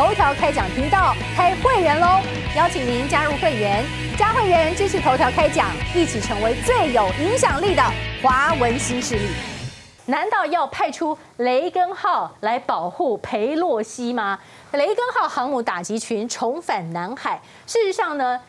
头条开讲频道开会员喽！邀请您加入会员，加会员支持头条开讲，一起成为最有影响力的华文新势力。难道要派出雷根号来保护裴洛西吗？雷根号航母打击群重返南海。事实上呢，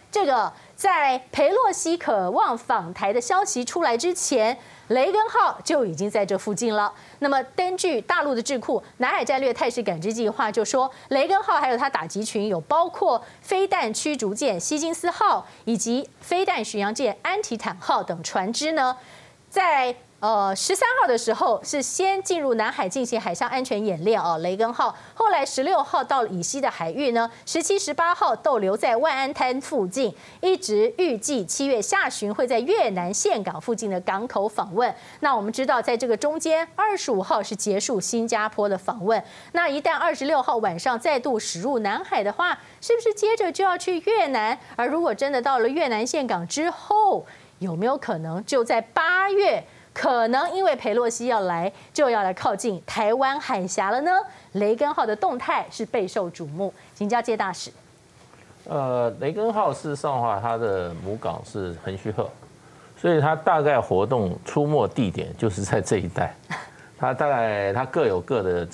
在裴洛西渴望访台的消息出来之前，雷根号就已经在这附近了。那么，根据大陆的智库南海战略态势感知计划就说，雷根号还有它打击群有包括飞弹驱逐舰希金斯号以及飞弹巡洋舰安提坦号等船只呢，在13号的时候是先进入南海进行海上安全演练哦，雷根号。后来16号到了以西的海域呢，17、18号逗留在万安滩附近，一直预计7月下旬会在越南岘港附近的港口访问。那我们知道，在这个中间，25号是结束新加坡的访问。那一旦26号晚上再度驶入南海的话，是不是接着就要去越南？而如果真的到了越南岘港之后，有没有可能就在8月？可能因为裴洛西要来，就要来靠近台湾海峡了呢。雷根号的动态是备受瞩目，请教介大使。雷根号事实上的话，它的母港是横须贺，所以它大概活动出没地点就是在这一带。它大概它各有各的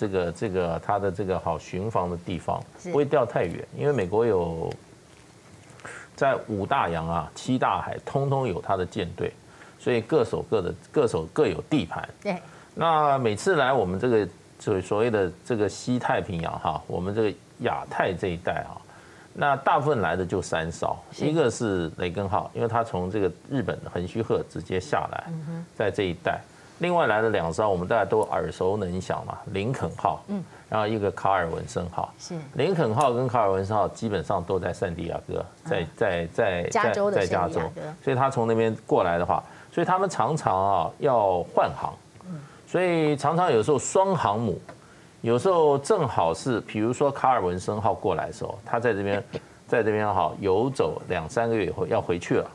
它的好巡防的地方，不会掉太远，因为美国有在5大洋啊7大海，通通有它的舰队。所以各有地盘。对，那每次来我们这个所谓的西太平洋哈，我们这个亚太这一带啊，那大部分来的就3艘，一个是雷根号，因为它从这个日本的横须贺直接下来，在这一带。另外来的2艘，我们大家都耳熟能详嘛，林肯号，然后一个卡尔文森号。是，林肯号跟卡尔文森号基本上都在圣地亚哥，在加州，所以他从那边过来的话。所以他们常常啊要换航，所以常常有时候双航母，有时候正好是，比如说卡尔文森号过来的时候，他在这边哈游走2、3个月以后要回去了，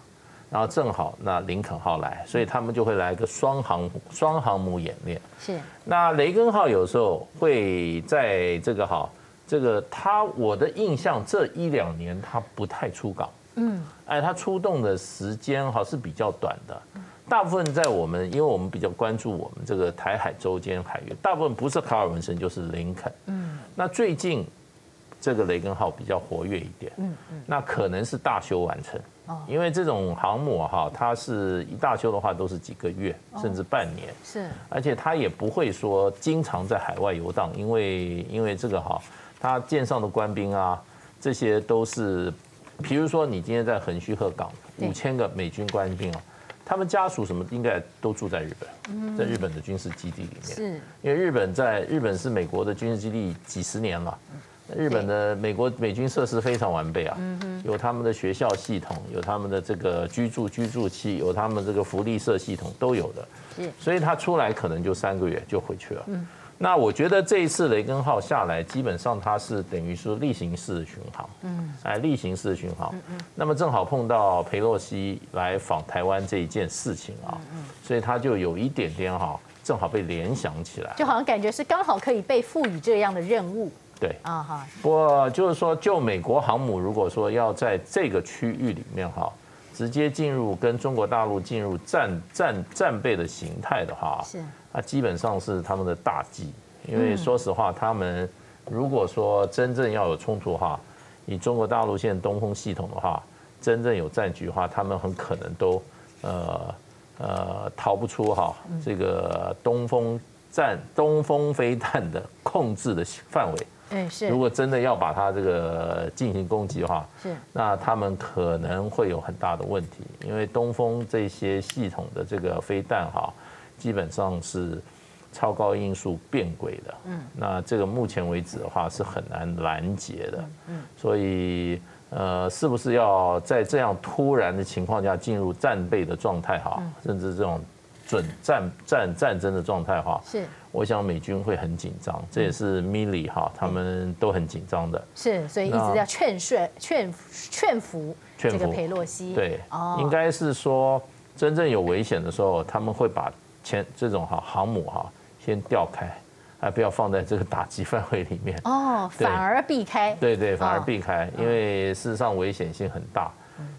然后正好那林肯号来，所以他们就会来一个双航母演练。是，那雷根号有时候会在我的印象这1、2年他不太出港，它出动的时间哈是比较短的。大部分在我们，因为我们比较关注我们这个台海周间海域，大部分不是卡尔文森就是林肯。那最近这个雷根号比较活跃一点，那可能是大修完成，因为这种航母哈，它是一大修的话都是几个月甚至半年，是，而且它也不会说经常在海外游荡，因为这个哈，它舰上的官兵啊，这些都是，比如说你今天在横须贺港5000个美军官兵啊。他们家属什么应该都住在日本，在日本的军事基地里面。是，因为日本是美国的军事基地几十年了，日本的美国美军设施非常完备啊，有他们的学校系统，有他们的居住区，有他们福利社系统都有的。所以他出来可能就3个月就回去了。那我觉得这一次雷根号下来，基本上它是等于说例行式巡航，例行式巡航。那么正好碰到裴洛西来访台湾这一件事情啊，所以它就有一点点哈，正好被联想起来，就好像感觉是刚好可以被赋予这样的任务。对啊哈，不过就是说，就美国航母如果说要在这个区域里面哈，直接进入跟中国大陆进入战备的形态的话，是。啊，基本上是他们的大忌，因为说实话，他们如果说真正要有冲突的话，以中国大陆现在东风系统的话，真正有战局的话，他们很可能都逃不出哈东风飞弹的控制的范围。是。如果真的要把它进行攻击的话，是，那他们可能会有很大的问题，因为东风这些系统的飞弹哈。基本上是超高音速变轨的，那这个目前为止的话是很难拦截的，所以是不是要在这样突然的情况下进入战备的状态哈，甚至这种准战争的状态哈，是，我想美军会很紧张，这也是 Milley 哈，他们都很紧张的，是，所以一直要劝服这个裴洛西，对，应该是说真正有危险的时候，他们会把这种航母先调开，啊，不要放在这个打击范围里面。哦，反而避开。对对，反而避开，因为事实上危险性很大。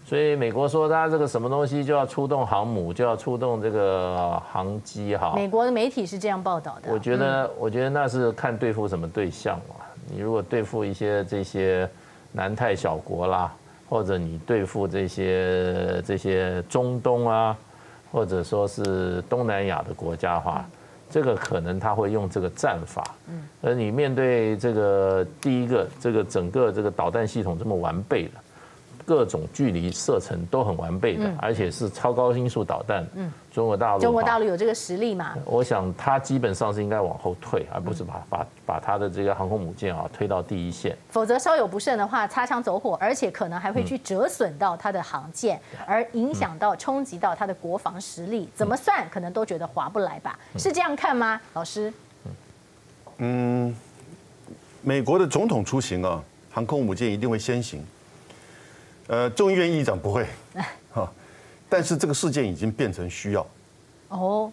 所以美国说他这个什么东西就要出动航母，就要出动这个航机哈。美国的媒体是这样报道的。我觉得那是看对付什么对象嘛。你如果对付一些这些南太小国啦，或者你对付这些中东啊，或者说是东南亚的国家的话，这个可能他会用这个战法。嗯，而你面对这个第一个，这个整个这个导弹系统这么完备的，各种距离射程都很完备的，而且是超高音速导弹。嗯，中国大陆有这个实力嘛？我想他基本上是应该往后退，而不是把他的这个航空母舰啊推到第一线，否则稍有不慎的话，擦枪走火，而且可能还会去折损到他的航舰，而影响到冲击到他的国防实力。怎么算可能都觉得划不来吧？是这样看吗，老师？嗯，美国的总统出行啊，航空母舰一定会先行。众议院议长不会，哈，但是这个事件已经变成需要，哦，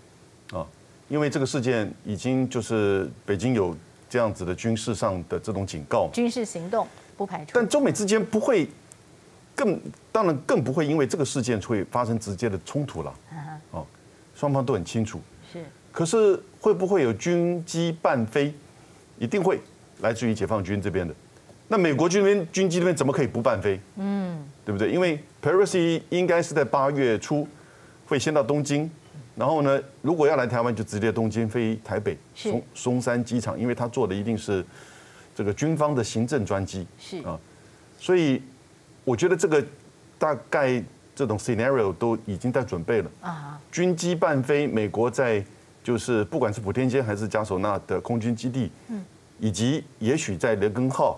啊，因为这个事件已经就是北京有这样子的军事上的这种警告，军事行动不排除，但中美之间不会当然更不会因为这个事件会发生直接的冲突了，哦，双方都很清楚，是，可是会不会有军机伴飞，一定会来自于解放军这边的。那美国军机那边怎么可以不伴飞？嗯，对不对？因为 Pelosi 应该是在8月初会先到东京，然后呢，如果要来台湾就直接东京飞台北，松山机场，因为他坐的一定是这个军方的行政专机。是啊，所以我觉得这个大概这种 scenario 都已经在准备了啊。军机伴飞，美国在就是不管是普天间还是加索纳的空军基地，嗯。以及也许在雷根号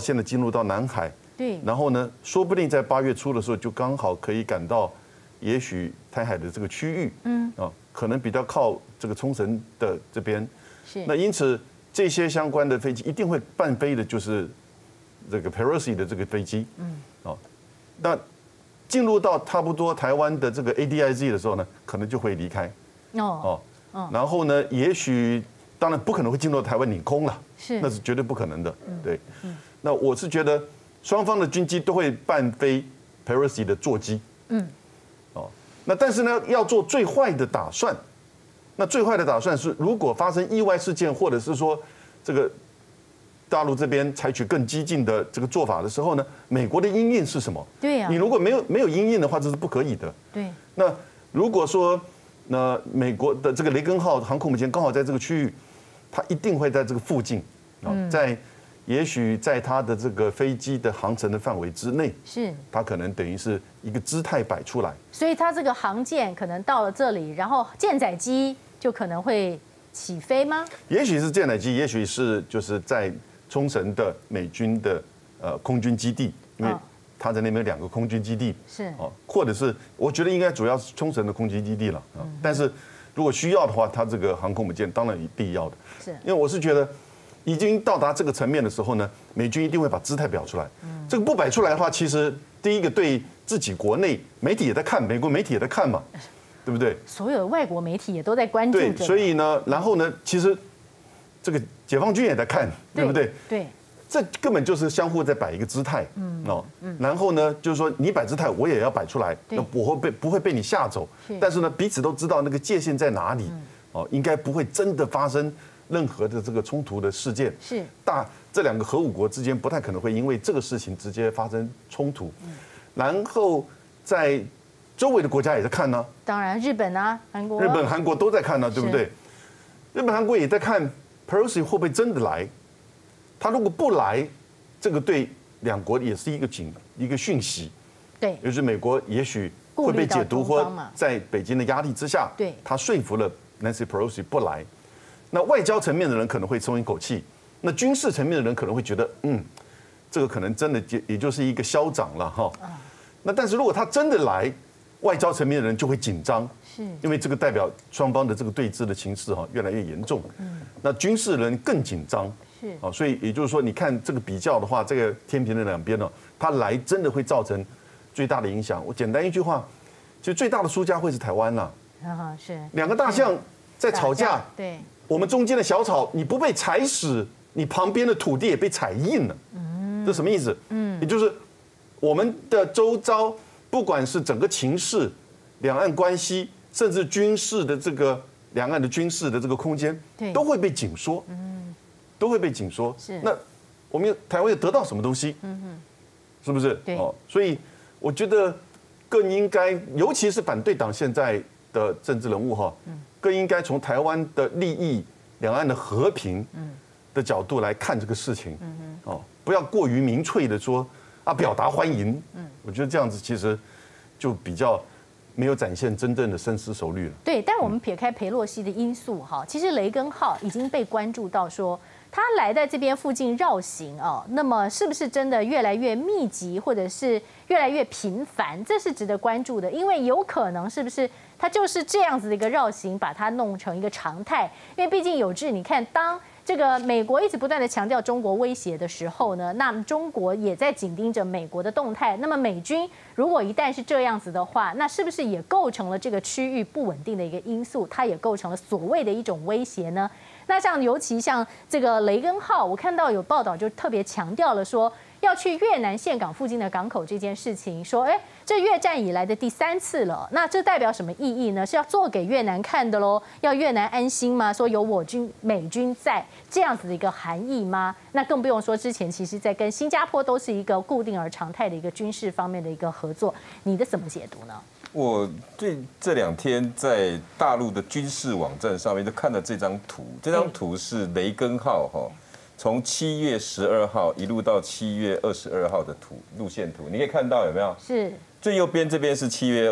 现在进入到南海，对，然后呢，说不定在8月初的时候就刚好可以赶到，也许台海的这个区域，嗯，啊，可能比较靠这个冲绳的这边，是，那因此这些相关的飞机一定会伴飞的，就是这个 Pelosi 的这个飞机，嗯，啊，那进入到差不多台湾的这个 ADIZ 的时候呢，可能就会离开，哦，哦，然后呢，也许。当然不可能会进入台湾领空了，是，那是绝对不可能的。对，那我是觉得双方的军机都会伴飞 Pelosi 的座机。嗯，哦，那但是呢，要做最坏的打算。那最坏的打算是，如果发生意外事件，或者是说这个大陆这边采取更激进的这个做法的时候呢，美国的因应是什么？对呀，你如果没有因应的话，这是不可以的。对，那如果说那美国的这个雷根号航空母舰刚好在这个区域。他一定会在这个附近，在也许在他的这个飞机的航程的范围之内，是，他可能等于是一个姿态摆出来，所以他这个航舰可能到了这里，然后舰载机就可能会起飞吗？也许是舰载机，也许是就是在冲绳的美军的空军基地，因为他在那边有2个空军基地，是哦，或者是我觉得应该主要是冲绳的空军基地了，但是。如果需要的话，它这个航空母舰当然必要的，是，因为我是觉得，已经到达这个层面的时候呢，美军一定会把姿态表出来。这个不摆出来的话，其实第一个对自己国内媒体也在看，美国媒体也在看嘛，对不对？所有的外国媒体也都在关注。对，所以呢，然后呢，其实这个解放军也在看，对不对？对，这根本就是相互在摆一个姿态。然后呢，就是说你摆姿态，我也要摆出来，那不会被你吓走。但是呢，彼此都知道那个界限在哪里，哦，应该不会真的发生任何的这个冲突的事件。是，这2个核武国之间不太可能会因为这个事情直接发生冲突。然后在周围的国家也在看呢，当然日本啊、韩国，日本、韩国都在看呢，对不对？日本、韩国也在看 Pelosi 会不会真的来。他如果不来，这个对2国也是一个讯息，对，就是美国也许会被解读或在北京的压力之下，对，他说服了 Nancy Pelosi 不来，那外交层面的人可能会松一口气，那军事层面的人可能会觉得，这个可能真的也就是一个嚣张了哈。那但是如果他真的来，外交层面的人就会紧张，是，因为这个代表双方的这个对峙的情势哈越来越严重，那军事人更紧张。哦，所以也就是说，你看这个比较的话，这个天平的两边呢，它来真的会造成最大的影响。我简单一句话，就最大的输家会是台湾啦。啊，是。2个大象在吵架，对，我们中间的小草你不被踩死，你旁边的土地也被踩硬了。这什么意思？也就是我们的周遭，不管是整个情势、两岸关系，甚至军事的这个两岸的军事的这个空间，都会被紧缩。都会被紧缩。是。那我们台湾又得到什么东西？是不是？对。哦，所以我觉得更应该，尤其是反对党现在的政治人物哈，更应该从台湾的利益、两岸的和平的角度来看这个事情，哦，不要过于民粹的说啊表达欢迎，我觉得这样子其实就比较没有展现真正的深思熟虑了。对，但我们撇开裴洛西的因素哈，其实雷根号已经被关注到说他来在这边附近绕行哦，那么是不是真的越来越密集或者是越来越频繁？这是值得关注的，因为有可能是不是？它就是这样子的一个绕行，把它弄成一个常态。因为毕竟有志，你看，当这个美国一直不断的强调中国威胁的时候呢，那么中国也在紧盯着美国的动态。那么美军如果一旦是这样子的话，那是不是也构成了这个区域不稳定的一个因素？它也构成了所谓的一种威胁呢？那像尤其像这个雷根号，我看到有报道就特别强调了说，要去越南岘港附近的港口这件事情，说，哎，这越战以来的第3次了，那这代表什么意义呢？是要做给越南看的喽？要越南安心吗？说有我军美军在这样子的一个含义吗？那更不用说之前其实在跟新加坡都是一个固定而常态的一个军事方面的一个合作，你的怎么解读呢？我对这2天在大陆的军事网站上面都看到这张图，这张图是雷根号哈。从7月12号一路到7月22号的图路线图，你可以看到有没有？是最右边这边是7月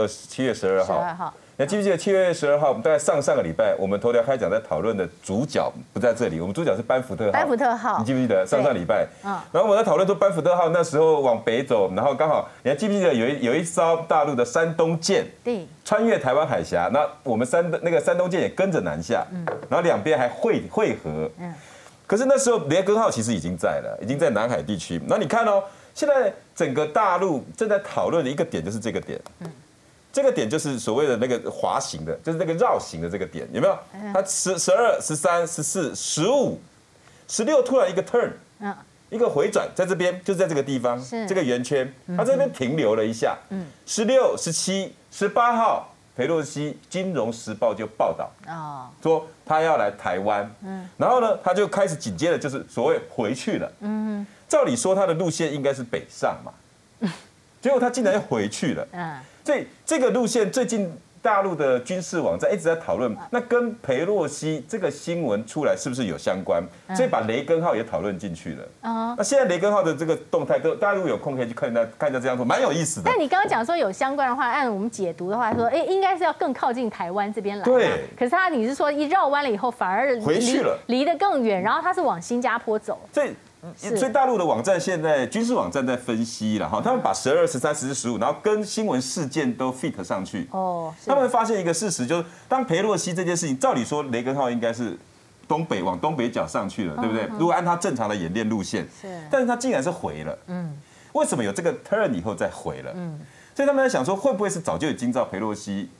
12号。那记不记得7月12号？我们大概上个礼拜，我们头条开讲在讨论的主角不在这里，我们主角是班福特号。班福特号，你记不记得上礼拜？然后我们在讨论说班福特号那时候往北走，然后刚好你还记不记得有一艘大陆的山东舰，对，穿越台湾海峡，那我们山东舰也跟着南下，然后两边还汇合，可是那时候雷根号其实已经在了，已经在南海地区。那你看哦，现在整个大陆正在讨论的一个点就是这个点，这个点就是所谓的那个滑行的，就是那个绕行的这个点，有没有？它10、12、13、14、15、16突然一个 turn，一个回转，在这边就在这个地方，这个圆圈，它这边停留了一下。16、17、18号。裴洛西《金融时报》就报道说他要来台湾，然后呢，他就开始紧接着就是所谓回去了。照理说他的路线应该是北上嘛，结果他竟然又回去了。所以这个路线最近大陆的军事网站一直在讨论，那跟裴洛西这个新闻出来是不是有相关？所以把雷根号也讨论进去了。那现在雷根号的这个动态，大家如果有空可以去看一下这样说，蛮有意思的。但你刚刚讲说有相关的话，按我们解读的话说，应该是要更靠近台湾这边来。对。可是你是说一绕弯了以后，反而回去了，离得更远，然后他是往新加坡走。所以大陆的网站现在军事网站在分析了哈，他们把12、13、14、15，然后跟新闻事件都 fit 上去。他们发现一个事实，就是当裴洛西这件事情，照理说雷根号应该是东北往东北角上去了，对不对？如果按他正常的演练路线，但是他竟然是回了。为什么有这个 turn 以后再回了？所以他们在想说，会不会是早就已经知道裴洛西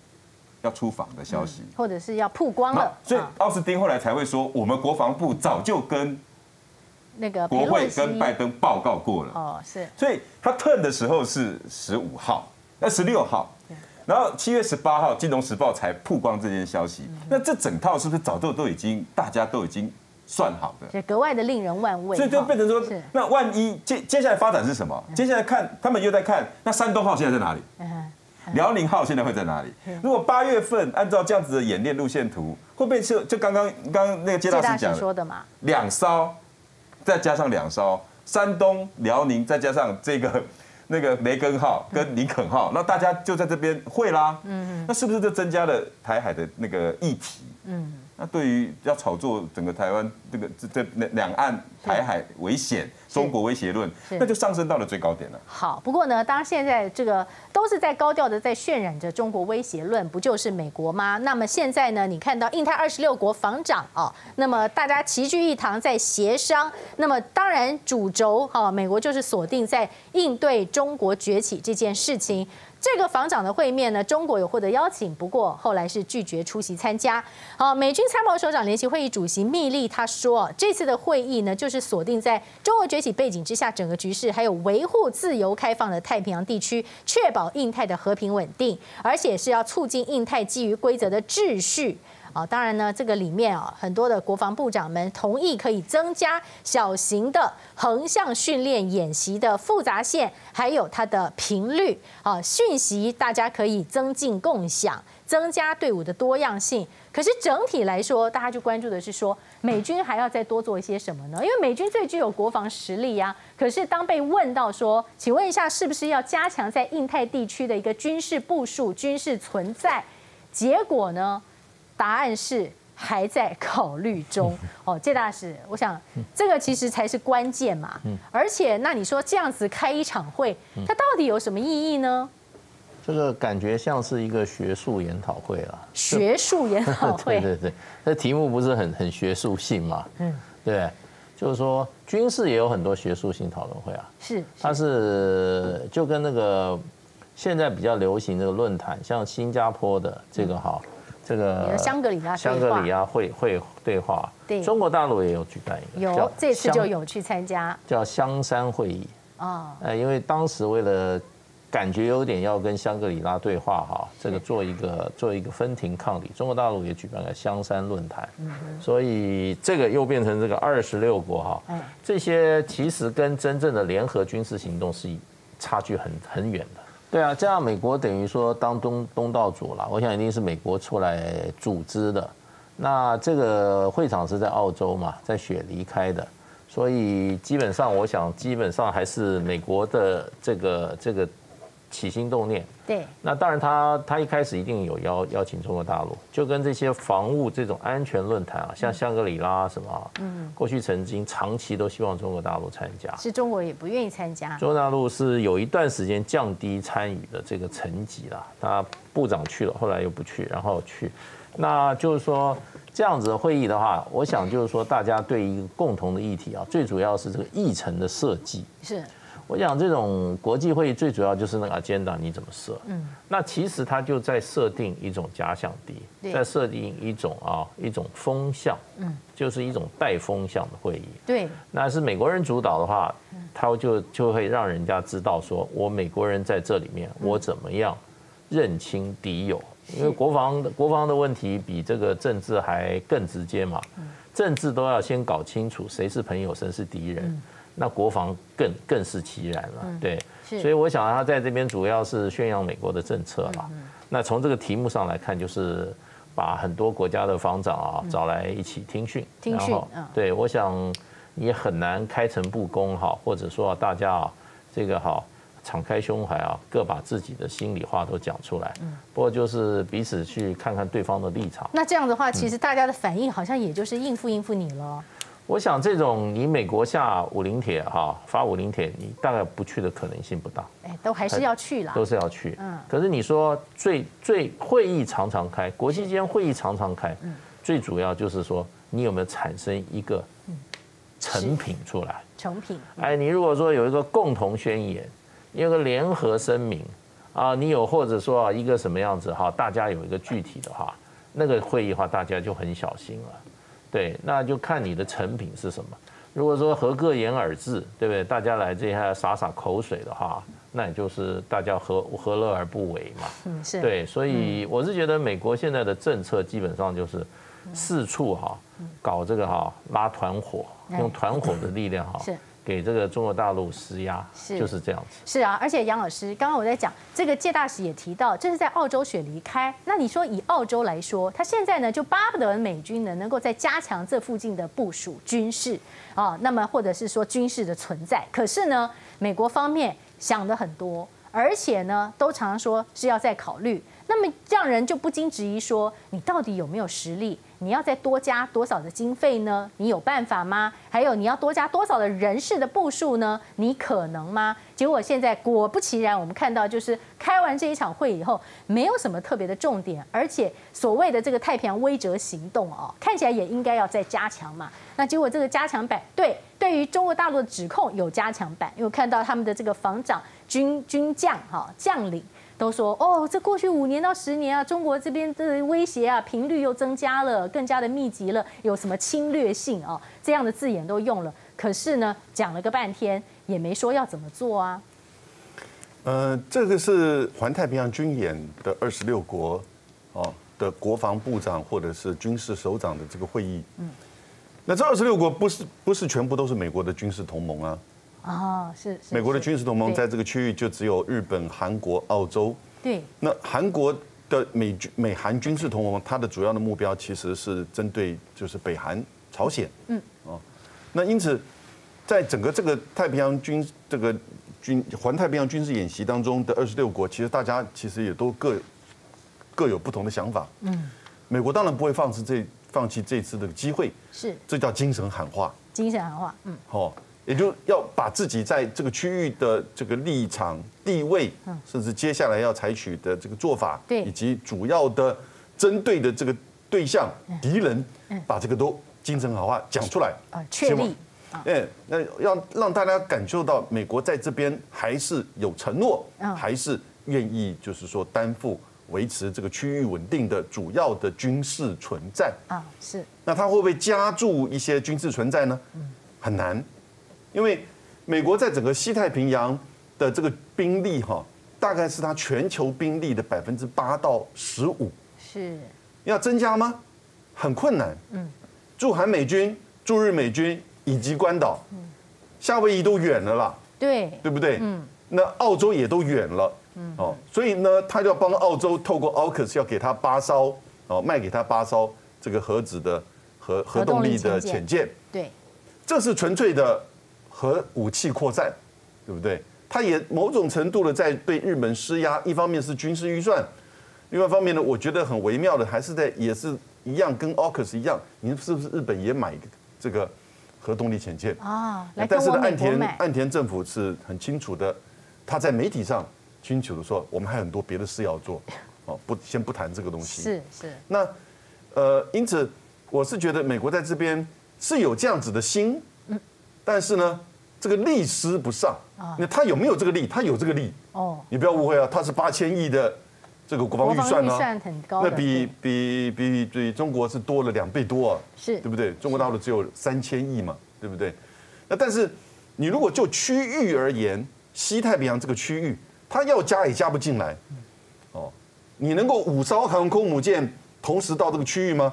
要出访的消息，或者是要曝光了？所以奥斯汀后来才会说，我们国防部早就跟国会跟拜登报告过了，所以他 turn 的时候是15号，那16号，然后7月18号《金融时报》才曝光这件消息。那这整套是不是早都已经大家都已经算好的？对，格外的令人万味。所以就变成说，那万一接下来发展是什么？接下来看他们又在看，那山东号现在在哪里？辽宁号现在会在哪里？如果8月份按照这样子的演练路线图，会不会是就刚刚那个介大师讲说的嘛？2艘。再加上2艘，山东、辽宁，再加上这个雷根号跟林肯号，那大家就在这边会啦。那是不是就增加了台海的那个议题？那对于要炒作整个台湾这个两岸台海危险、中国威胁论，那就上升到了最高点了。好，不过呢，当然现在这个都是在高调的在渲染着中国威胁论，不就是美国吗？那么现在呢，你看到印太26国防长那么大家齐聚一堂在协商。那么当然主轴美国就是锁定在应对中国崛起这件事情。这个防长的会面呢，中国有获得邀请，不过后来是拒绝出席参加。好，美军参谋首长联席会议主席密利他说，这次的会议呢，就是锁定在中国崛起背景之下整个局势，还有维护自由开放的太平洋地区，确保印太的和平稳定，而且是要促进印太基于规则的秩序。 啊，当然呢，这个里面啊，很多的国防部长们同意可以增加小型的横向训练演习的复杂性，还有它的频率啊，讯息大家可以增进共享，增加队伍的多样性。可是整体来说，大家就关注的是说，美军还要再多做一些什么呢？因为美军最具有国防实力呀。可是当被问到说，请问一下，是不是要加强在印太地区的一个军事部署、军事存在？结果呢？ 答案是还在考虑中哦，介大使，我想这个其实才是关键嘛。而且那你说这样子开一场会，它到底有什么意义呢？这个感觉像是一个学术研讨会啦。学术研讨会，对对对，这题目不是很学术性嘛？嗯，对，就是说军事也有很多学术性讨论会啊。是，它是就跟那个现在比较流行这个论坛，像新加坡的这个好。 这个香格里拉会对话，对，中国大陆也有举办一个，有这次就有去参加，叫香山会议啊，因为当时为了感觉有点要跟香格里拉对话哈，这个做一个分庭抗礼，中国大陆也举办了香山论坛，所以这个又变成这个26国哈，这些其实跟真正的联合军事行动是差距很远的。 对啊，这样美国等于说当东道主了，我想一定是美国出来组织的。那这个会场是在澳洲嘛，在雪梨开的，所以基本上我想，基本上还是美国的这个起心动念。对。那当然他一开始一定有邀请中国大陆，就跟这些防务这种安全论坛啊，像香格里拉什么，过去曾经长期都希望中国大陆参加，是中国也不愿意参加。中国大陆是有一段时间降低参与的这个层级啦，他部长去了，后来又不去，然后去，那就是说这样子的会议的话，我想就是说大家对一个共同的议题啊，最主要是这个议程的设计是。 我想这种国际会议最主要就是那个 agenda 你怎么设？嗯，那其实它就在设定一种假想敌，在设定一种风向，嗯，就是一种带风向的会议。对，那是美国人主导的话，他就会让人家知道说，我美国人在这里面，我怎么样认清敌友？因为国防的问题比这个政治还更直接嘛，政治都要先搞清楚谁是朋友，谁是敌人。嗯 那国防更是其然了，对，所以我想他在这边主要是宣扬美国的政策嘛。那从这个题目上来看，就是把很多国家的防长啊找来一起听训，然后对，我想也很难开诚布公哈，或者说大家啊这个哈敞开胸怀啊，各把自己的心里话都讲出来。不过就是彼此去看看对方的立场。那这样的话，其实大家的反应好像也就是应付你了。 我想这种你美国下503哈发503，你大概不去的可能性不大。哎，都还是要去啦，都是要去。嗯，可是你说最会议常开，国际间会议常开，最主要就是说你有没有产生一个成品出来？成品。哎，你如果说有一个共同宣言，有个联合声明啊，你有或者说一个什么样子哈，大家有一个具体的话，那个会议的话大家就很小心了。 对，那就看你的成品是什么。如果说合各言而至，对不对？大家来这下洒口水的话，那也就是大家何乐而不为嘛。嗯，是。对，所以我是觉得美国现在的政策基本上就是四处哈搞这个哈拉团伙，用团伙的力量哈。 给这个中国大陆施压，就是这样子。是啊，而且杨老师，刚刚我在讲这个，介大使也提到，这是在澳洲雪梨开。那你说以澳洲来说，他现在呢就巴不得美军呢能够再加强这附近的部署军事啊，那么或者是说军事的存在。可是呢，美国方面想的很多，而且呢都常常说是要再考虑。那么让人就不禁质疑说，你到底有没有实力？ 你要再多加多少的经费呢？你有办法吗？还有你要多加多少的人事的部署呢？你可能吗？结果现在果不其然，我们看到就是开完这一场会以后，没有什么特别的重点，而且所谓的这个太平洋威慑行动哦，看起来也应该要再加强嘛。那结果这个加强版对于中国大陆的指控有加强版，因为看到他们的这个防长军将哈将领。都说哦，这过去5年到10年啊，中国这边的威胁啊频率又增加了，更加的密集了，有什么侵略性啊这样的字眼都用了。可是呢，讲了个半天也没说要怎么做啊。这个是环太平洋军演的26国哦的国防部长或者是军事首长的这个会议。嗯。 那这26国不是全部都是美国的军事同盟啊？啊，是美国的军事同盟在这个区域就只有日本、韩国、澳洲。对。那韩国的美韩军事同盟，它的主要的目标其实是针对就是北韩、朝鲜。嗯。哦，那因此，在整个这个环太平洋军事演习当中的26国，其实大家其实也都各有不同的想法。嗯。美国当然不会放弃这次的机会，是这叫精神喊话。精神喊话，嗯，哦，也就要把自己在这个区域的这个立场、地位，甚至接下来要采取的这个做法，对，以及主要的针对的这个对象、敌人，把这个都精神喊话讲出来，确立，那要让大家感受到美国在这边还是有承诺，还是愿意，就是说担负。 维持这个区域稳定的主要的军事存在啊，是。那它会不会加注一些军事存在呢？很难，因为美国在整个西太平洋的这个兵力哈，大概是它全球兵力的8%到15%。是。要增加吗？很困难。嗯。驻韩美军、驻日美军以及关岛、夏威夷都远了啦。对。对不对？嗯。那澳洲也都远了。 哦，所以呢，他就要帮澳洲透过 AUKUS 要给他8艘哦，卖给他8艘这个核子的核动力的潜舰，对，这是纯粹的核武器扩散，对不对？他也某种程度的在对日本施压，一方面是军事预算，另外一方面呢，我觉得很微妙的还是也是一样，跟 AUKUS 一样，你是不是日本也买这个核动力潜舰啊？但是呢，岸田政府是很清楚的，他在媒体上。 清楚的说，我们还有很多别的事要做，哦，先不谈这个东西。是。那，因此我是觉得美国在这边是有这样子的心，但是呢，这个力施不上。那他有没有这个力？他有这个力。哦。你不要误会啊，他是8000亿的这个国防预算呢，很高。那比中国是多了2倍多啊，是，对不对？中国大陆只有3000亿嘛，对不对？那但是你如果就区域而言，西太平洋这个区域。 他要加也加不进来，哦，你能够5艘航空母舰同时到这个区域吗？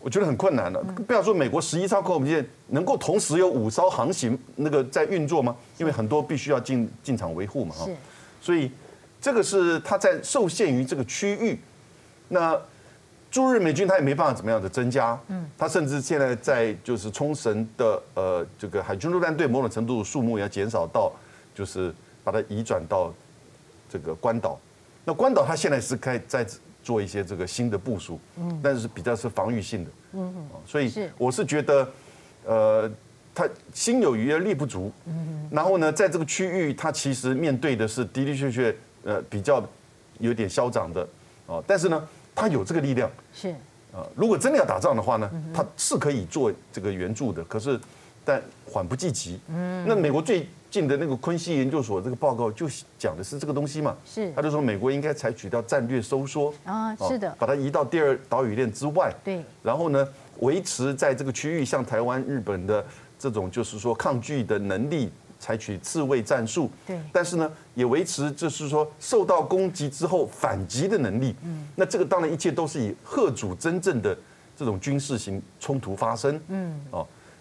我觉得很困难了。不要说美国11艘航空母舰能够同时有5艘航行那个在运作吗？因为很多必须要进场维护嘛，哈。所以这个是他在受限于这个区域。那驻日美军他也没办法怎么样的增加，他甚至现在在就是冲绳的这个海军陆战队某种程度数目也要减少到就是。 把它移转到这个关岛，那关岛它现在是在做一些这个新的部署，但是比较是防御性的，所以我是觉得，它心有余而力不足，然后呢，在这个区域它其实面对的是的确比较有点嚣张的，哦，但是呢，它有这个力量，是啊，如果真的要打仗的话呢，它是可以做这个援助的，可是但缓不济急，那美国最。 近的那个昆西研究所这个报告就讲的是这个东西嘛，是，他就说美国应该采取到战略收缩啊，是的，把它移到第2岛屿链之外，对，然后呢，维持在这个区域像台湾、日本的这种就是说抗拒的能力，采取自卫战术，对，但是呢，也维持就是说受到攻击之后反击的能力，那这个当然一切都是以嚇阻真正的这种军事型冲突发生，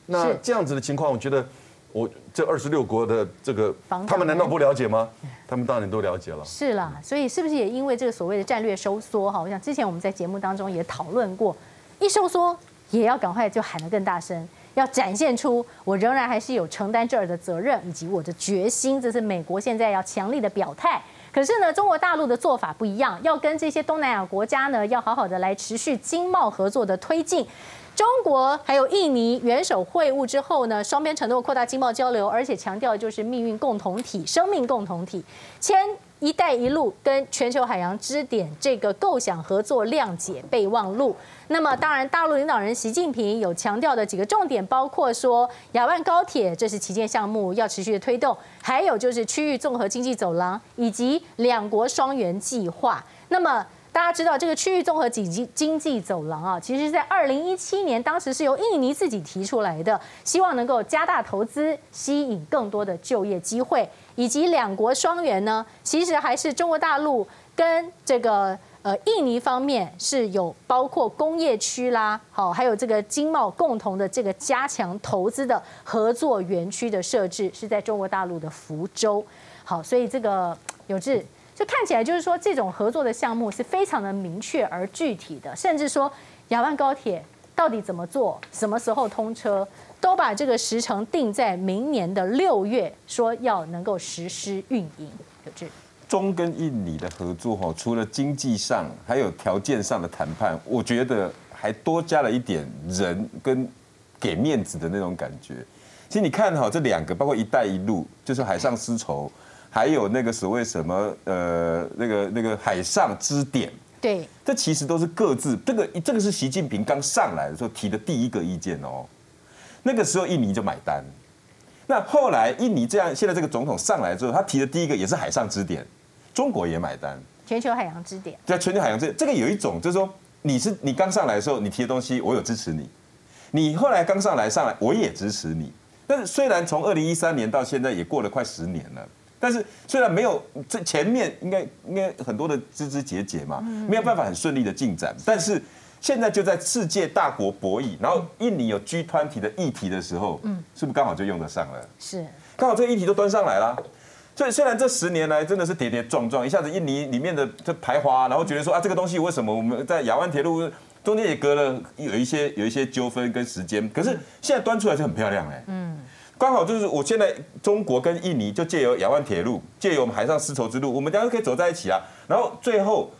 那这样子的情况，我觉得。 我这26国的这个，他们难道不了解吗？他们当然都了解了。是啦，所以是不是也因为这个所谓的战略收缩哈？我想之前我们在节目当中也讨论过，一收缩也要赶快就喊得更大声，要展现出我仍然还是有承担这儿的责任以及我的决心，这是美国现在要强力的表态。 可是呢，中国大陆的做法不一样，要跟这些东南亚国家呢，要好好的来持续经贸合作的推进。中国还有印尼元首会晤之后呢，双边承诺扩大经贸交流，而且强调就是命运共同体、生命共同体，签“一带一路”跟全球海洋支点这个构想合作谅解备忘录。那么，当然，大陆领导人习近平有强调的几个重点，包括说雅万高铁这是旗舰项目，要持续的推动；还有就是区域综合经济走廊以及两国双元计划。那么大家知道这个区域综合经济走廊啊，其实在2017年，当时是由印尼自己提出来的，希望能够加大投资，吸引更多的就业机会，以及两国双元呢，其实还是中国大陆跟这个印尼方面是有包括工业区啦，好，还有这个经贸共同的这个加强投资的合作园区的设置，是在中国大陆的福州。好，所以这个有志。就看起来就是说，这种合作的项目是非常的明确而具体的，甚至说雅万高铁到底怎么做、什么时候通车，都把这个时程定在明年的6月，说要能够实施运营。有志，中跟印尼的合作哈，除了经济上还有条件上的谈判，我觉得还多加了一点人跟给面子的那种感觉。其实你看哈，这两个包括“一带一路”，就是海上丝绸。还有那个所谓什么那个海上支点，对，这其实都是各自这个是习近平刚上来的时候提的第一个意见哦，那个时候印尼就买单，那后来印尼这样现在这个总统上来之后，他提的第一个也是海上支点，中国也买单，全球海洋支点，对，全球海洋支点这个有一种就是说你刚上来的时候你提的东西我有支持你，你后来刚上来我也支持你，但是虽然从2013年到现在也过了快10年了。但是虽然没有这前面应该很多的枝枝节节嘛，没有办法很顺利的进展。但是现在就在世界大国博弈，然后印尼有 G20的议题的时候，是不是刚好就用得上了？是，刚好这个议题都端上来了。所以虽然这10年来真的是跌跌撞撞，一下子印尼里面的这排华，然后觉得说啊这个东西为什么我们在雅万铁路中间也隔了有一些纠纷跟时间，可是现在端出来就很漂亮哎。刚好就是我现在中国跟印尼就借由雅万铁路，借由我们海上丝绸之路，我们当然可以走在一起啊。然后最后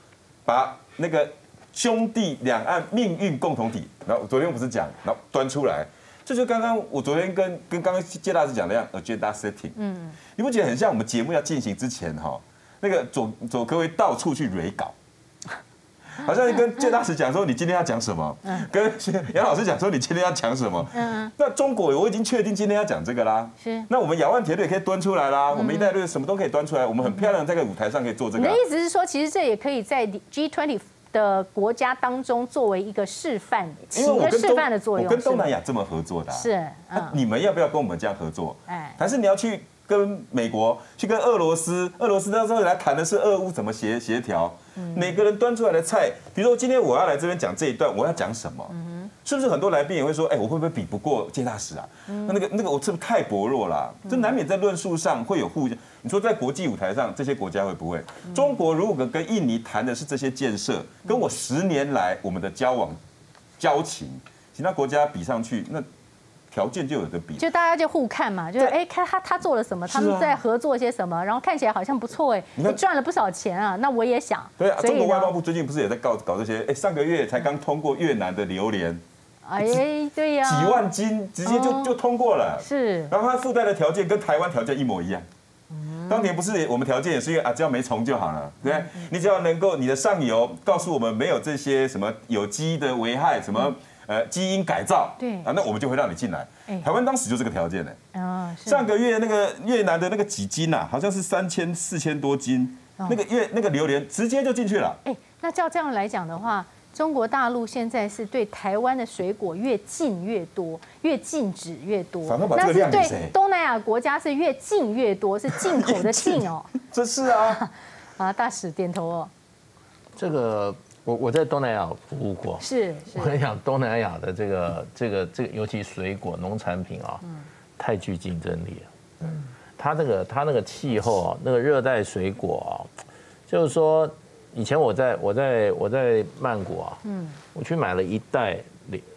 把那个兄弟两岸命运共同体，然后昨天我不是讲，然后端出来，这就刚刚我昨天跟刚刚介大师讲的样 ，agenda setting。你不觉得很像我们节目要进行之前哈，那个左科威到处去蕊稿。好像跟介大使讲说你今天要讲什么，跟杨老师讲说你今天要讲什么。那中国我已经确定今天要讲这个啦。是。那我们雅万铁路也可以端出来啦，我们一带一路什么都可以端出来，我们很漂亮在这个舞台上可以做这个。你的意思是说，其实这也可以在 G20 的国家当中作为一个示范，起一个示范的作用。我跟东南亚这么合作的。是。你们要不要跟我们这样合作？哎。还是你要去跟美国、去跟俄罗斯，俄罗斯那时候来谈的是俄乌怎么协调，每个人端出来的菜，比如说今天我要来这边讲这一段，我要讲什么，是不是很多来宾也会说，哎，我会不会比不过介大使啊？那个我是不是太薄弱啦？这难免在论述上会有互相。你说在国际舞台上，这些国家会不会？中国如果跟印尼谈的是这些建设，跟我10年来我们的交情，其他国家比上去那。条件就有的比，就大家就互看嘛，就是哎，看他做了什么，他们在合作些什么，然后看起来好像不错哎，你赚了不少钱啊，那我也想。对啊，中国外交部最近不是也在搞这些？哎，上个月才刚通过越南的榴莲，哎，对呀，几万斤直接就通过了，是。然后它附带的条件跟台湾条件一模一样，当年不是我们条件也是因为啊，只要没虫就好了，对，你只要能够你的上游告诉我们没有这些什么有机的危害什么。基因改造，对啊，那我们就会让你进来。台湾当时就这个条件呢。啊，上个月那个越南的那个几斤呐，好像是3000、4000多斤，那个榴莲直接就进去了。哎，那照这样来讲的话，中国大陆现在是对台湾的水果越禁越多，越禁止越多。反正把这个量给谁？东南亚国家是越禁越多，是进口的禁哦。这是啊，啊，大使点头哦。这个。我在东南亚服务过，是我跟你讲，东南亚的这个，尤其水果农产品啊，太具竞争力了。它那个气候啊，那个热带水果啊，就是说，以前我在曼谷啊，我去买了一袋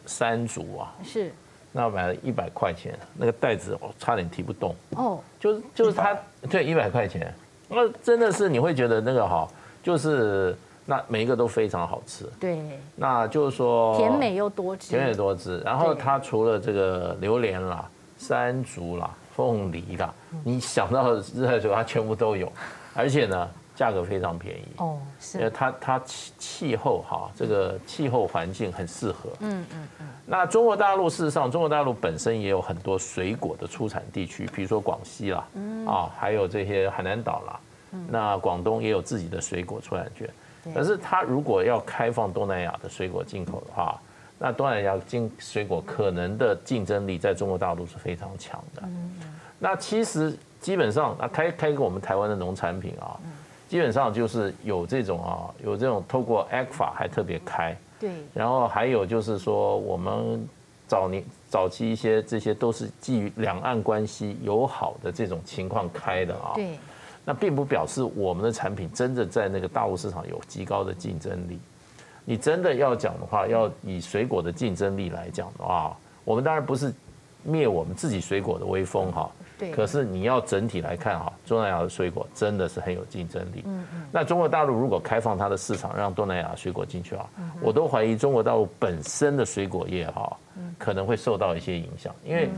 山竹啊，是，那我买了100块钱，那个袋子我差点提不动哦，就是它对100块钱，那真的是你会觉得那个好，就是。那每一个都非常好吃。对，那就是说甜美又多汁，甜美多汁。然后它除了这个榴莲啦、山竹啦、凤梨啦，你想到热酒它全部都有，而且呢价格非常便宜。哦，是，因为它气候哈，这个气候环境很适合。嗯。那中国大陆事实上，中国大陆本身也有很多水果的出产地区，比如说广西啦，还有这些海南岛啦，那广东也有自己的水果出产区。可是它如果要开放东南亚的水果进口的话，那东南亚水果可能的竞争力在中国大陆是非常强的。那其实基本上啊，开给我们台湾的农产品啊，基本上就是有这种透过 ECFA 还特别开。对，然后还有就是说，我们早期一些这些都是基于两岸关系友好的这种情况开的啊。对，那并不表示我们的产品真的在那个大陆市场有极高的竞争力。你真的要讲的话，要以水果的竞争力来讲的话，我们当然不是灭我们自己水果的威风哈。对。可是你要整体来看哈，东南亚的水果真的是很有竞争力。那中国大陆如果开放它的市场，让东南亚水果进去啊，我都怀疑中国大陆本身的水果业哈，可能会受到一些影响，因为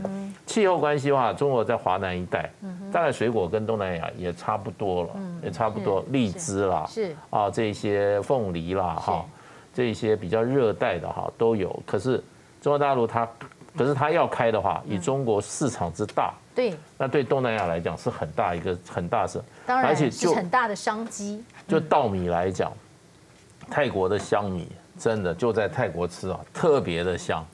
气候关系的话，中国在华南一带，大概水果跟东南亚也差不多了，也差不多，荔枝啦，是啊，这些凤梨啦哈。这些比较热带的哈都有，可是中国大陆可是它要开的话，以中国市场之大，对，那对东南亚来讲是很大的，当然，而且是很大的商机。就稻米来讲，泰国的香米真的就在泰国吃啊，特别的香，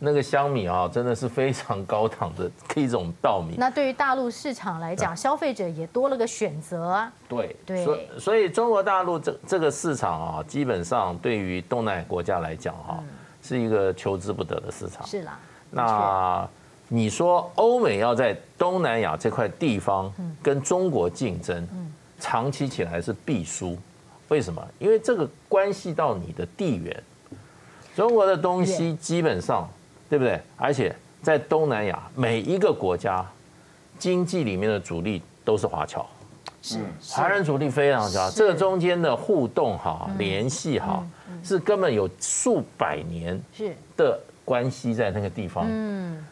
那个香米啊，真的是非常高档的一种稻米。那对于大陆市场来讲，消费者也多了个选择啊。对，所以中国大陆这个市场啊，基本上对于东南亚国家来讲哈，是一个求之不得的市场。是啦。那你说欧美要在东南亚这块地方跟中国竞争，长期起来是必输。为什么？因为这个关系到你的地缘，中国的东西基本上。对不对？而且在东南亚每一个国家，经济里面的主力都是华侨，是华人主力非常强。这个中间的互动哈、联系哈，是根本有数百年的关系在那个地方。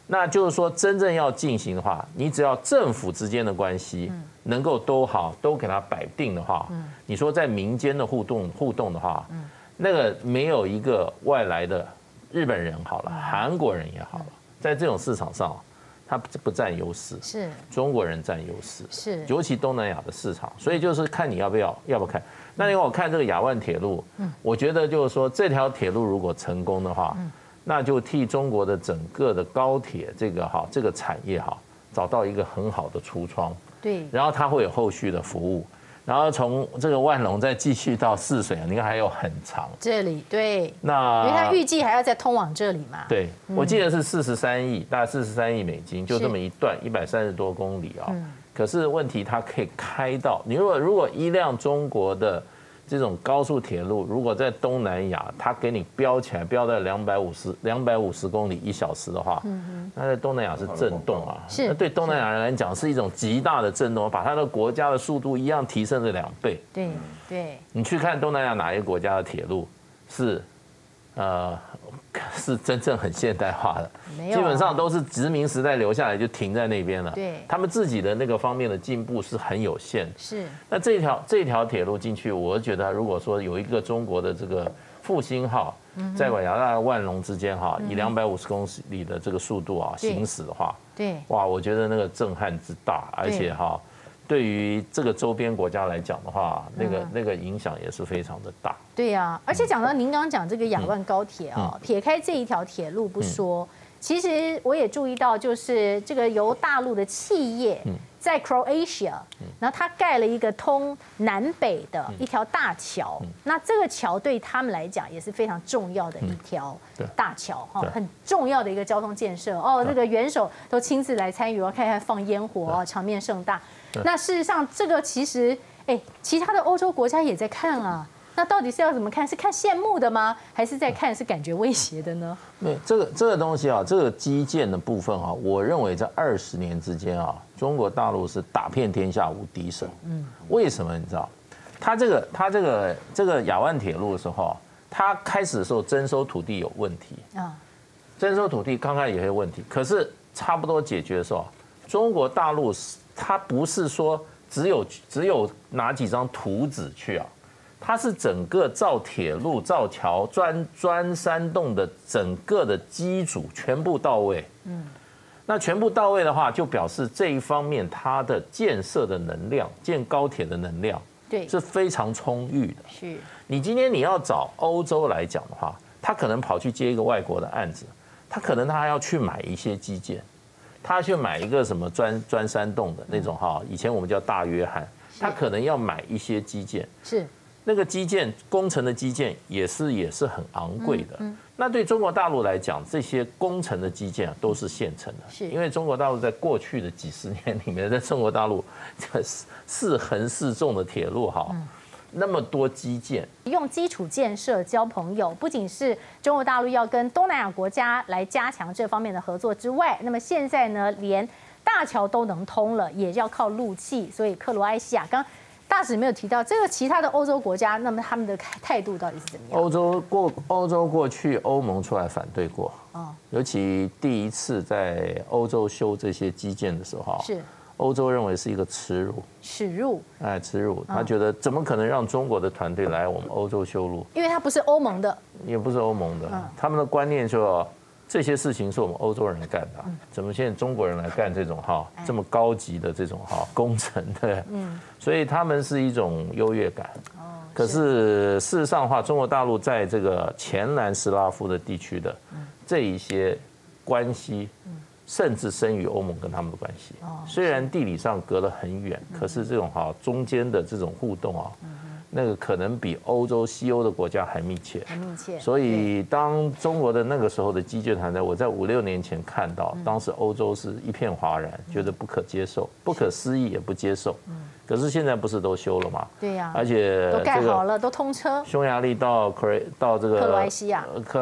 那就是说，真正要进行的话，你只要政府之间的关系能够都好，都给它摆定的话，你说在民间的互动的话，那个没有一个外来的。日本人好了，韩国人也好了，在这种市场上，他不占优势，是中国人占优势，是尤其东南亚的市场，所以就是看你要不要看。那因为我看这个雅万铁路，我觉得就是说这条铁路如果成功的话，那就替中国的整个的高铁这个产业找到一个很好的橱窗，对，然后它会有后续的服务。然后从这个万隆再继续到泗水，你看还有很长。这里对，那因为它预计还要再通往这里嘛。对，我记得是43亿，大概43亿美金，就这么一段130多公里啊。可是问题它可以开到，你如果一辆中国的这种高速铁路，如果在东南亚，它给你标起来标到250公里/小时的话，那在东南亚是震动啊，那对东南亚人来讲是一种极大的震动，把它的国家的速度一样提升了2倍。对，你去看东南亚哪一个国家的铁路是真正很现代化的，基本上都是殖民时代留下来就停在那边了。对，他们自己的那个方面的进步是很有限。是，那这条铁路进去，我觉得如果说有一个中国的这个复兴号在雅万和万隆之间以250公里的这个速度行驶的话，对，哇，我觉得那个震撼之大，而且对于这个周边国家来讲的话，那个影响也是非常的大。对呀，而且讲到您刚刚讲这个雅万高铁撇开这一条铁路不说，其实我也注意到，就是这个由大陆的企业在 Croatia， 然后他盖了一个通南北的一条大桥，那这个桥对他们来讲也是非常重要的一条大桥哈，很重要的一个交通建设哦。这个元首都亲自来参与，我看看放烟火，场面盛大。那事实上，这个其实，其他的欧洲国家也在看啊。那到底是要怎么看？是看羡慕的吗？还是在看是感觉威胁的呢？对，这个东西啊，这个基建的部分啊，我认为在20年之间啊，中国大陆是打遍天下无敌手。为什么你知道？他这个雅万铁路的时候，他开始的时候征收土地有问题啊，征收土地刚开始有些问题，可是差不多解决的时候，中国大陆它不是说只有拿几张图纸去啊，它是整个造铁路、造桥、钻山洞的整个的基础全部到位，嗯。 那全部到位的话，就表示这一方面它的建设的能量、建高铁的能量，对，是非常充裕的。是，你今天你要找欧洲来讲的话，他可能跑去接一个外国的案子，他可能他还要去买一些基建，他去买一个什么钻山洞的那种哈，以前我们叫大约翰，他可能要买一些基建，是那个基建工程的基建也是很昂贵的。 那对中国大陆来讲，这些工程的基建啊，都是现成的，因为中国大陆在过去的几十年里面，在中国大陆这是横是纵的铁路哈，那么多基建，用基础建设交朋友，不仅是中国大陆要跟东南亚国家来加强这方面的合作之外，那么现在呢，连大桥都能通了，也要靠陆气，所以克罗埃西亚刚。 大使没有提到这个，其他的欧洲国家，那么他们的态度到底是怎么样？欧洲过去欧盟出来反对过，尤其第一次在欧洲修这些基建的时候，是欧洲认为是一个耻辱，哎，耻辱，他觉得怎么可能让中国的团队来我们欧洲修路？因为他不是欧盟的，也不是欧盟的，他们的观念就这些事情是我们欧洲人干的，怎么现在中国人来干这种哈这么高级的这种哈工程的？嗯。 所以他们是一种优越感，可是事实上的话，中国大陆在这个前南斯拉夫的地区的这一些关系，甚至深于欧盟跟他们的关系。虽然地理上隔得很远，可是这种哈中间的这种互动啊，那个可能比欧洲西欧的国家还密切。所以当中国的那个时候的基建谈判，我在5、6年前看到，当时欧洲是一片哗然，觉得不可接受、不可思议，也不接受。 可是现在不是都修了吗？对呀，而且都盖好了，都通车。匈牙利到这个克罗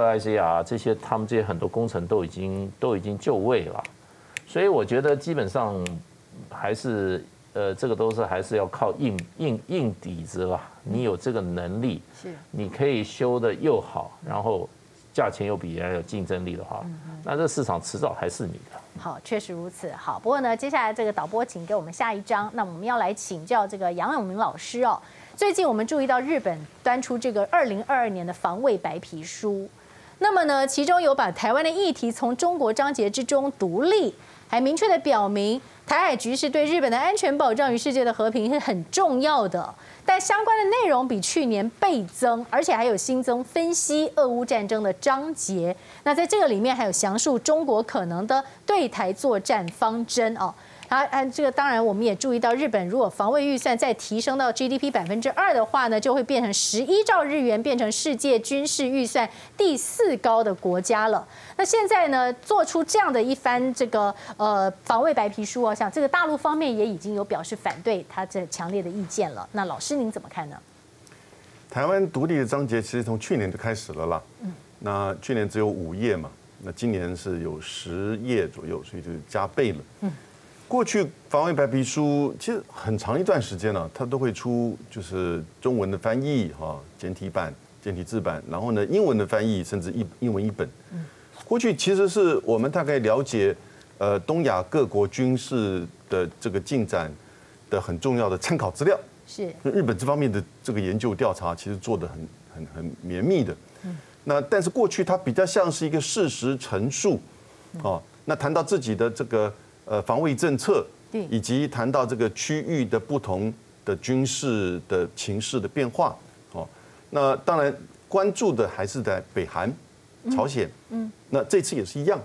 埃西亚这些，他们这些很多工程都已经就位了，所以我觉得基本上还是这个都是还是要靠硬底子吧。你有这个能力，你可以修的又好，然后价钱又比人家有竞争力的话，那这市场迟早还是你的。 好，确实如此。好，不过呢，接下来这个导播请给我们下一章。那我们要来请教这个杨永明老师哦。最近我们注意到日本端出这个2022年的防卫白皮书，那么呢，其中有把台湾的议题从中国章节之中独立，还明确的表明台海局势对日本的安全保障与世界的和平是很重要的。但相关的内容比去年倍增，而且还有新增分析俄乌战争的章节。 那在这个里面还有详述中国可能的对台作战方针哦，这个当然我们也注意到，日本如果防卫预算再提升到 GDP 2%的话呢，就会变成11兆日元，变成世界军事预算第4高的国家了。那现在呢，做出这样的一番这个防卫白皮书哦，像这个大陆方面也已经有表示反对他这强烈的意见了。那老师您怎么看呢？台湾独立的章节其实从去年就开始了啦。嗯。 那去年只有5页嘛，那今年是有10页左右，所以就加倍了。嗯，过去防卫白皮书其实很长一段时间呢、它都会出就是中文的翻译哈，简体版、简体字版，然后呢英文的翻译，甚至英文一本。嗯，过去其实是我们大概了解东亚各国军事的这个进展的很重要的参考资料。是，日本这方面的这个研究调查其实做得很绵密的。嗯。 那但是过去它比较像是一个事实陈述，哦，那谈到自己的这个防卫政策，以及谈到这个区域的不同的军事的情势的变化，哦，那当然关注的还是在北韩、朝鲜，嗯，那这次也是一样，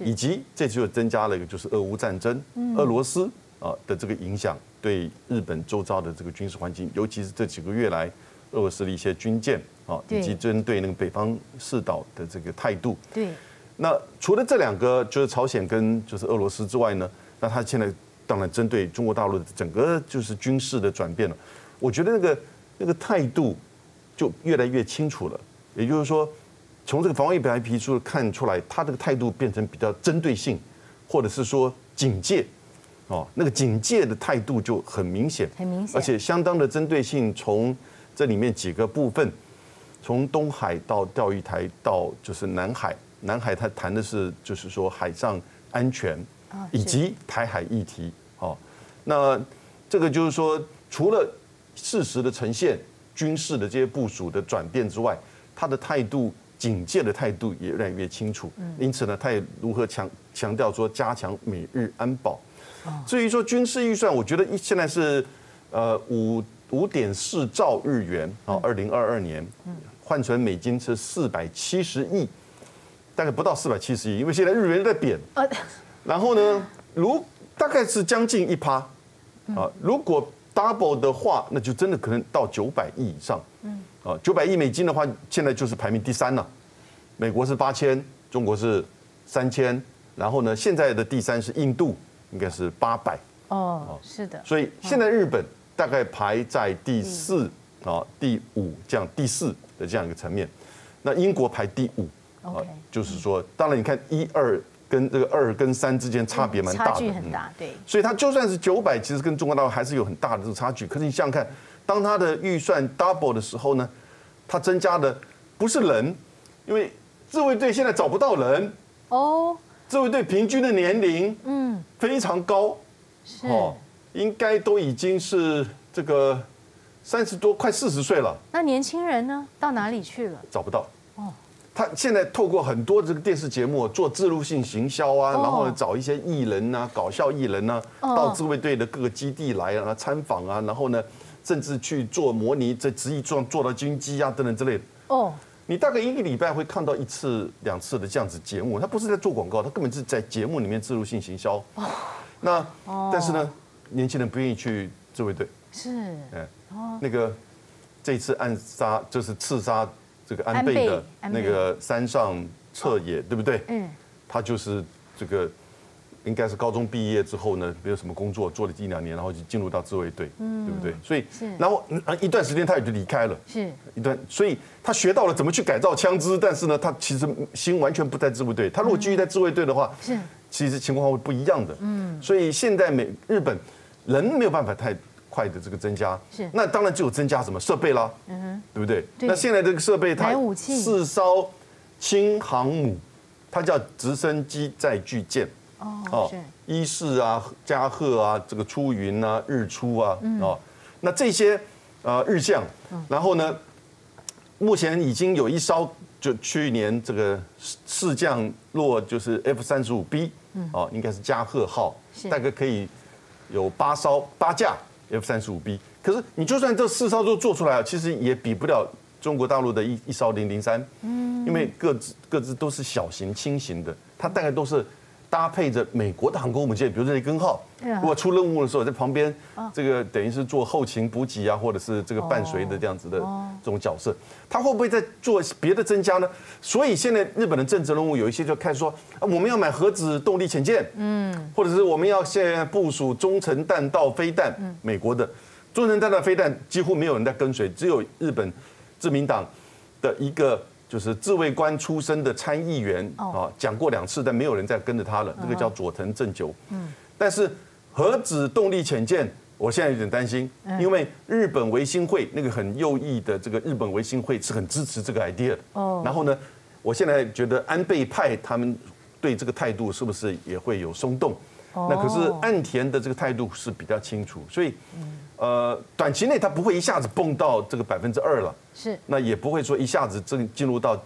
以及这次又增加了一个就是俄乌战争，俄罗斯啊的这个影响对日本周遭的这个军事环境，尤其是这几个月来俄罗斯的一些军舰。 啊，以及针对那个北方四岛的这个态度。对。那除了这2个，就是朝鲜跟就是俄罗斯之外呢，那他现在当然针对中国大陆的整个就是军事的转变了。我觉得那个态度就越来越清楚了。也就是说，从这个防卫白皮书看出来，他这个态度变成比较针对性，或者是说警戒，哦，那个警戒的态度就很明显，很明显，而且相当的针对性。从这里面几个部分，从东海到钓鱼台到就是南海，南海他谈的是就是说海上安全以及台海议题。哦，那这个就是说，除了事实的呈现、军事的这些部署的转变之外，他的态度。 警戒的态度也越来越清楚，因此呢，他也如何强调说加强美日安保。至于说军事预算，我觉得现在是5.4兆日元啊，2022年换成美金是470亿，大概不到470亿，因为现在日元在贬。然后呢，大概是将近1%啊，如果 double 的话，那就真的可能到900亿以上。啊，900亿美金的话，现在就是排名第3了。美国是8000，中国是3000，然后呢，现在的第3是印度，应该是800。哦，是的。所以现在日本大概排在第4啊、第5这样，第4的这样一个层面。那英国排第5啊，就是说，当然你看1、2跟这个2跟3之间差别蛮大的，差距很大，对。所以它就算是900，其实跟中国大陆还是有很大的这个差距。可是你想想看。 当他的预算 double 的时候呢，他增加的不是人，因为自卫队现在找不到人哦。自卫队平均的年龄非常高，哦，应该都已经是这个30多快40岁了。那年轻人呢，到哪里去了？找不到哦。他现在透过很多这个电视节目做植入性行销啊，然后找一些艺人啊、搞笑艺人啊，到自卫队的各个基地来啊参访啊，然后呢。 甚至去做模拟，在执意做到军机啊等等之类的。哦，你大概1个礼拜会看到1次、2次的这样子节目，他不是在做广告，他根本是在节目里面植入性行销。哦，那但是呢，年轻人不愿意去自卫队。是，那个这次暗杀就是刺杀这个安倍的那个山上彻也，对不对？嗯，他就是这个。 应该是高中毕业之后呢，没有什么工作，做了1-2年，然后就进入到自卫队，对不对？所以，然后一段时间他也就离开了，所以他学到了怎么去改造枪支，但是呢，他其实心完全不在自卫队。他如果继续在自卫队的话，其实情况会不一样的。所以现在日本人没有办法太快的这个增加，那当然就有增加什么设备啦，对不对？那现在这个设备它4艘轻航母，它叫直升机载具舰。 哦，伊势啊，加贺啊，这个出云啊，日出啊，哦，那这些日向，然后呢，目前已经有1艘，就去年这个试降落就是 F-35B， 哦，应该是加贺号，大概可以有8架 F-35B。可是你就算这4艘都做出来了，其实也比不了中国大陆的一艘003，因为各自都是小型轻型的，它大概都是。 搭配着美国的航空母舰，比如雷根号，如果出任务的时候，在旁边这个等于是做后勤补给啊，或者是这个伴随的这样子的这种角色，他会不会再做别的增加呢？所以现在日本的政治人物有一些就开始说，啊，我们要买核子动力潜舰，或者是我们要现在部署中程弹道飞弹，美国的中程弹道飞弹几乎没有人在跟随，只有日本自民党的一个。 就是自卫官出身的参议员啊，讲过2次，但没有人再跟着他了。这个叫佐藤正久。但是核子动力潜舰，我现在有点担心，因为日本维新会那个很右翼的这个日本维新会是很支持这个 idea 的。然后呢，我现在觉得安倍派他们对这个态度是不是也会有松动？那可是岸田的这个态度是比较清楚，所以。 短期内它不会一下子蹦到这个2%了，是那也不会说一下子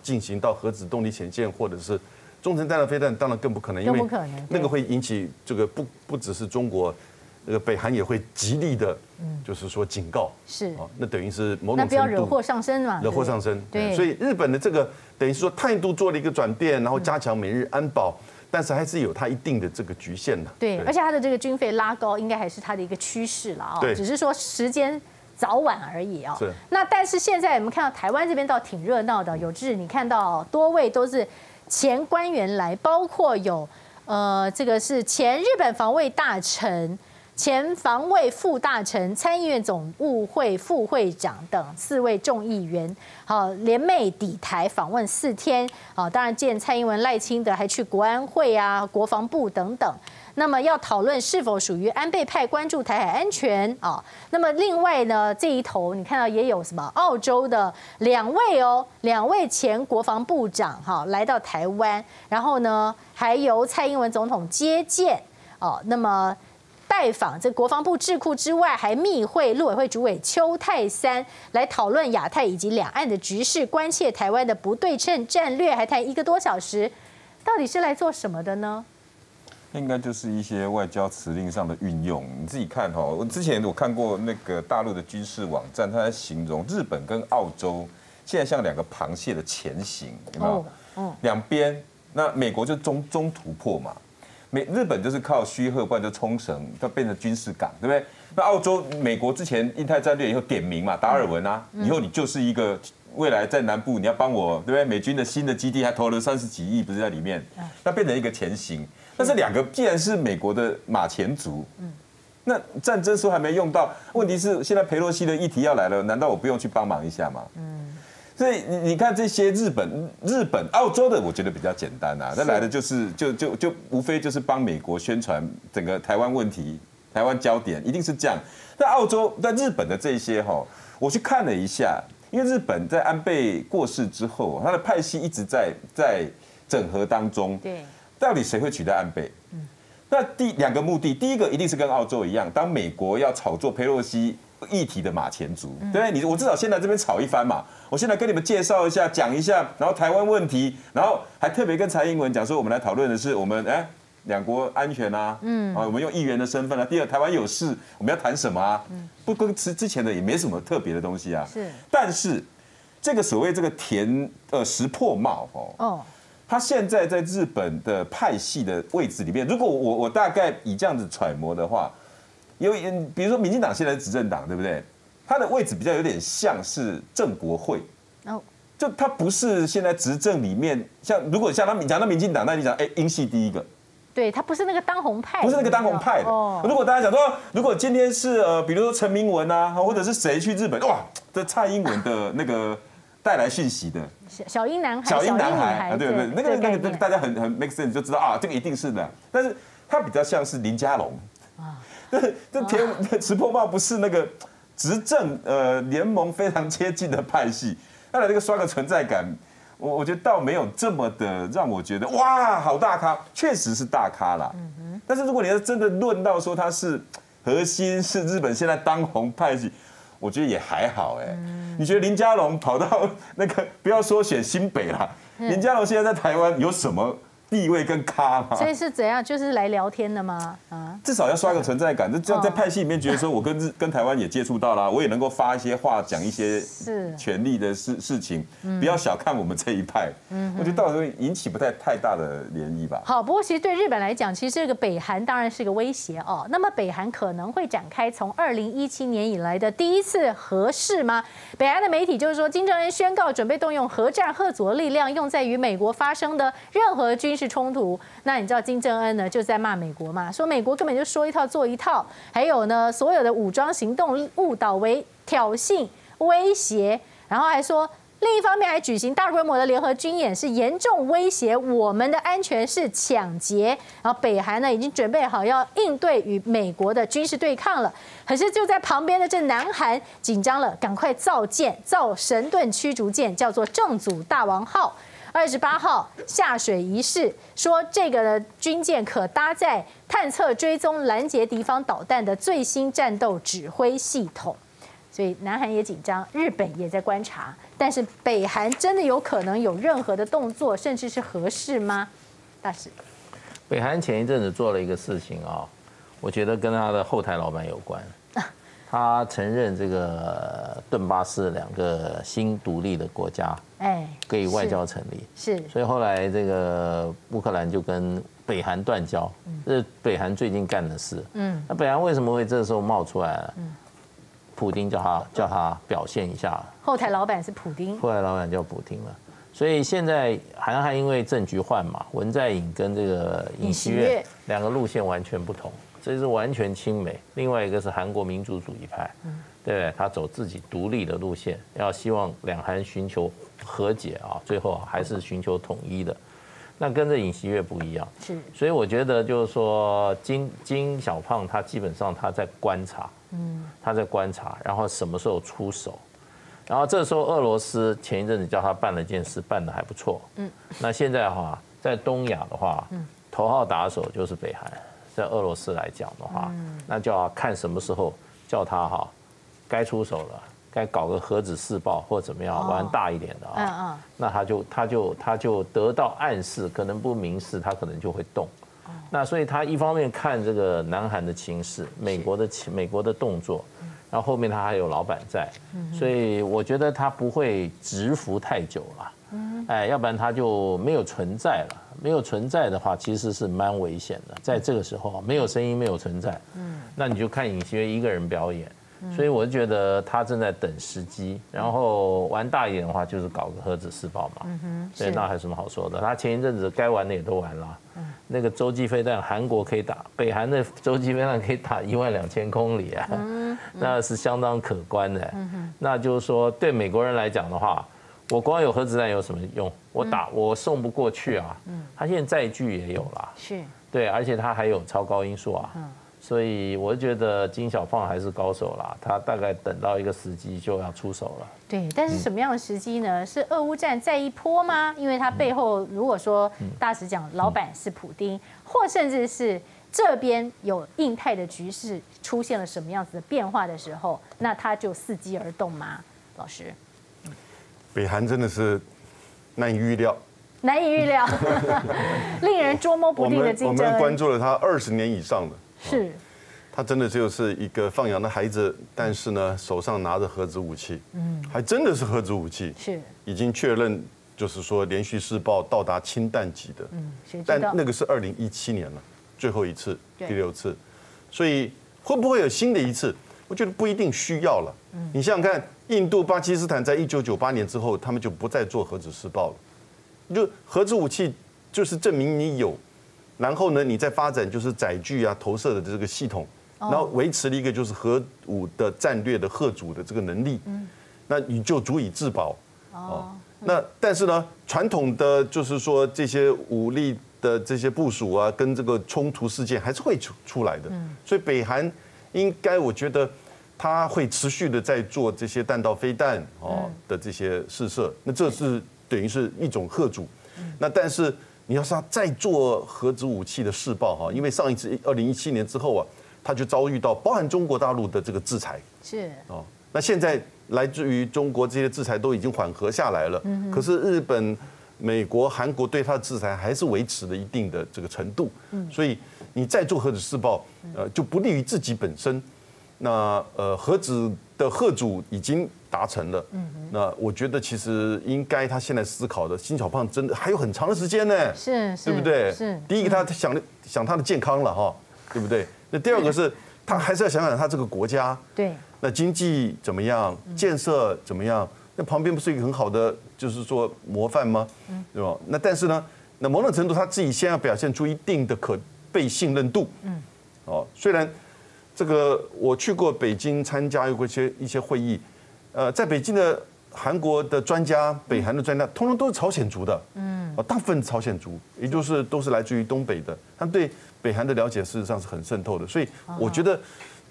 进行到核子动力潜舰或者是中程弹道飞弹，当然更不可能，因为那个会引起这个不只是中国，那个北韩也会极力的，就是说警告，是啊，那等于是某种程度不要惹祸上身嘛，惹祸上身，对，所以日本的这个等于说态度做了一个转变，然后加强美日安保。 但是还是有它一定的这个局限的。对，而且它的这个军费拉高，应该还是它的一个趋势了啊。对，只是说时间早晚而已啊。是。那但是现在我们看到台湾这边倒挺热闹的，有志你看到多位都是前官员来，包括有这个是前日本防卫大臣。前防卫副大臣、参议院总务会副会长等4位众议员，好联袂抵台访问4天，好当然见蔡英文、赖清德，还去国安会啊、国防部等等。那么要讨论是否属于安倍派关注台海安全啊。那么另外呢，这一头你看到也有什么澳洲的两位前国防部长哈来到台湾，然后呢还由蔡英文总统接见哦，那么。 拜访这国防部智库之外，还密会陆委会主委邱泰三来讨论亚太以及两岸的局势，关切台湾的不对称战略，还谈1个多小时，到底是来做什么的呢？应该就是一些外交辞令上的运用。你自己看哈，我之前看过那个大陆的军事网站，它在形容日本跟澳洲现在像2个螃蟹的前行，有没有？两边那美国就中突破嘛。 日本就是靠须贺，不然就冲绳，它变成军事港，对不对？那澳洲、美国之前印太战略以后点名嘛，达尔文啊，以后你就是一个未来在南部你要帮我，对不对？美军的新的基地还投了30几亿，不是在里面，那变成一个前行。但是2个既然是美国的马前卒，那战争时候还没用到，问题是现在裴洛西的议题要来了，难道我不用去帮忙一下吗？所以你看这些日本、澳洲的，我觉得比较简单啊。那来的就无非就是帮美国宣传整个台湾问题、台湾焦点，一定是这样。但澳洲、但日本的这些哈，我去看了一下，因为日本在安倍过世之后，他的派系一直在整合当中。对，到底谁会取代安倍？那2个目的，第1个一定是跟澳洲一样，当美国要炒作裴洛西。 议题的马前卒，对不对？我至少先来这边炒一番嘛。我先来跟你们介绍一下，讲一下，然后台湾问题，然后还特别跟蔡英文讲说，我们来讨论的是我们2国安全啊，我们用议员的身份啊。第2，台湾有事，我们要谈什么啊？不跟之前的也没什么特别的东西啊。是，但是这个所谓这个石破茂哦，他现在在日本的派系的位置里面，如果我大概以这样子揣摩的话。 因为比如说，民进党现在是执政党，对不对？他的位置比较有点像是正国会，就他不是现在执政里面像，如果像他讲到民进党，那你讲英系第一个，对他不是那个当红派，不是那个当红派的。如果大家讲说，如果今天是比如说陈明文啊，或者是谁去日本，哇，这蔡英文的那个带来讯息的小英男孩，小英男孩，对对，那个大家很 make sense 就知道啊，这个一定是的。但是他比较像是林佳龙。 这石破茂不是那个执政联盟非常接近的派系，他来这个刷个存在感，我觉得倒没有这么的让我觉得哇，好大咖，确实是大咖啦。但是如果你要真的论到说他是核心，是日本现在当红派系，我觉得也还好哎。你觉得林佳龙跑到那个不要说选新北啦，林佳龙现在在台湾有什么？ 地位跟咖嘛，所以是怎样？就是来聊天的吗？啊，至少要刷个存在感。这样在派系里面觉得说，我跟台湾也接触到啦，我也能够发一些话，讲一些权力的事情。不要小看我们这一派，我觉得到时候引起不太大的涟漪吧。好，不过其实对日本来讲，其实这个北韩当然是个威胁哦。那么北韩可能会展开从2017年以来的第1次核试吗？北韩的媒体就是说，金正恩宣告准备动用核战核阻的力量，用在与美国发生的任何军。 是冲突，那你知道金正恩呢就在骂美国嘛，说美国根本就说一套做一套，还有呢所有的武装行动误导为挑衅、威胁，然后还说另一方面还举行大规模的联合军演，是严重威胁我们的安全，是抢劫。然后北韩呢已经准备好要应对与美国的军事对抗了，可是就在旁边的这南韩紧张了，赶快造神盾驱逐舰，叫做正祖大王号。 28号下水仪式说，这个军舰可搭载探测、追踪、拦截敌方导弹的最新战斗指挥系统，所以南韩也紧张，日本也在观察。但是北韩真的有可能有任何的动作，甚至是核试吗？大使，北韩前一阵子做了一个事情哦，我觉得跟他的后台老板有关。他承认这个顿巴斯2个新独立的国家，可以外交成立，是，所以后来这个乌克兰就跟北韩断交，这是北韩最近干的事。那北韩为什么会这时候冒出来了？普丁叫他表现一下，后台老板是普丁，后台老板叫普丁了。所以现在韩汉因为政局换嘛，文在寅跟这个尹锡悦2个路线完全不同。 这所以是完全亲美；另外一个是韩国民主主义派，对不对？他走自己独立的路线，要希望两韩寻求和解啊，最后还是寻求统一的。那跟着尹锡悦不一样，是，所以我觉得就是说金小胖他基本上他在观察，他在观察，然后什么时候出手，然后这时候俄罗斯前一阵子叫他办了件事，办得还不错，那现在的话，在东亚的话，头号打手就是北韩，在俄罗斯来讲的话，那就要看什么时候叫他哈，该出手了。该搞个核子试爆或怎么样玩大一点的啊，那他就得到暗示，可能不明示，他可能就会动。那所以他一方面看这个南韩的情势，美国的动作，然后后面他还有老板在，所以我觉得他不会蛰伏太久了。哎，要不然他就没有存在了。没有存在的话，其实是蛮危险的。在这个时候没有声音，没有存在，那你就看尹锡悦一个人表演。所以我就觉得他正在等时机，然后玩大一点的话，就是搞个核子试爆嘛。所以那还有什么好说的？他前一阵子该玩的也都玩了。那个洲际飞弹，韩国可以打，北韩的洲际飞弹可以打12000公里啊，那是相当可观的。那就是说，对美国人来讲的话，我光有核子弹有什么用？我送不过去啊。他现在载具也有了，是，对，而且他还有超高音速啊。所以我觉得金小胖还是高手啦，他大概等到一个时机就要出手了。对，但是什么样的时机呢？是俄乌战再一波吗？因为他背后如果说大使讲老板是普丁，或甚至是这边有印太的局势出现了什么样子的变化的时候，那他就伺机而动吗？老师，北韩真的是难以预料。难以预料，令人捉摸不定的竞争。我们关注了他20年以上的。是，他真的就是一个放羊的孩子，但是呢，手上拿着核子武器，还真的是核子武器，是已经确认，就是说连续试爆到达氢弹级的，但那个是2017年了，最后一次，第6次，所以会不会有新的一次？我觉得不一定需要了。你想想看，印度、巴基斯坦在1998年之后，他们就不再做核子试爆了，就核子武器就是证明你有。然后呢，你再发展就是载具啊、投射的这个系统，然后维持了一个就是核武的战略的嚇阻的这个能力，那你就足以自保。那但是呢，传统的就是说这些武力的这些部署啊，跟这个冲突事件还是会出来的。所以北韩应该，我觉得它会持续的在做这些弹道飞弹的这些试射，那这是等于是一种嚇阻。那但是。你要是他再做核子武器的试爆哈，因为上一次2017年之后啊，他就遭遇到包含中国大陆的这个制裁，是哦。那现在来自于中国这些制裁都已经缓和下来了，可是日本、美国、韩国对他的制裁还是维持了一定的这个程度，所以你再做核子试爆，就不利于自己本身。那核子的嚇阻已经达成了，那我觉得其实应该他现在思考的，金小胖真的还有很长的时间呢，是，对不对？是。第一个他想他的健康了哈，对不对？那第二个是他还是要想想他这个国家，对，那经济怎么样，建设怎么样？那旁边不是一个很好的就是说模范吗？对吧？那但是呢，那某种程度他自己先要表现出一定的可被信任度，哦，虽然这个我去过北京参加过一些会议。在北京的韩国的专家、北韩的专家，通通都是朝鲜族的，大部分朝鲜族，也就是都是来自于东北的，他们对北韩的了解事实上是很渗透的，所以我觉得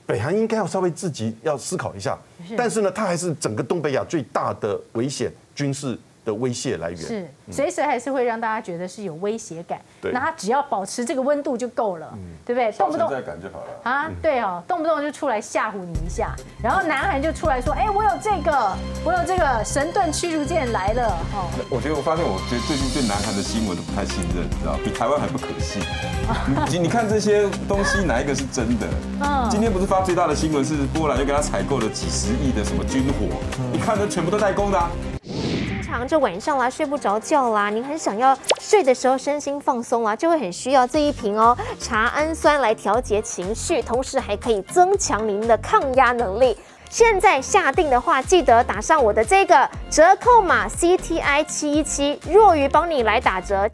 北韩应该要稍微自己要思考一下，但是呢，它还是整个东北亚最大的危险军事。的威胁来源是随时还是会让大家觉得是有威胁感，那他只要保持这个温度就够了，对不对？动不动存在感就好了啊，对哦，动不动就出来吓唬你一下，然后南韩就出来说，哎，我有这个神盾驱逐舰来了哦。我觉得最近对南韩的新闻都不太信任，你知道，比台湾还不可信。你看这些东西哪一个是真的？今天不是发最大的新闻是波兰又给他采购了几10亿的什么军火，你看这全部都代工的啊。就晚上啦，睡不着觉啦，你很想要睡的时候身心放松啦，就会很需要这一瓶哦茶氨酸来调节情绪，同时还可以增强您的抗压能力。现在下定的话，记得打上我的这个折扣码 CTI717，若愚帮你来打折。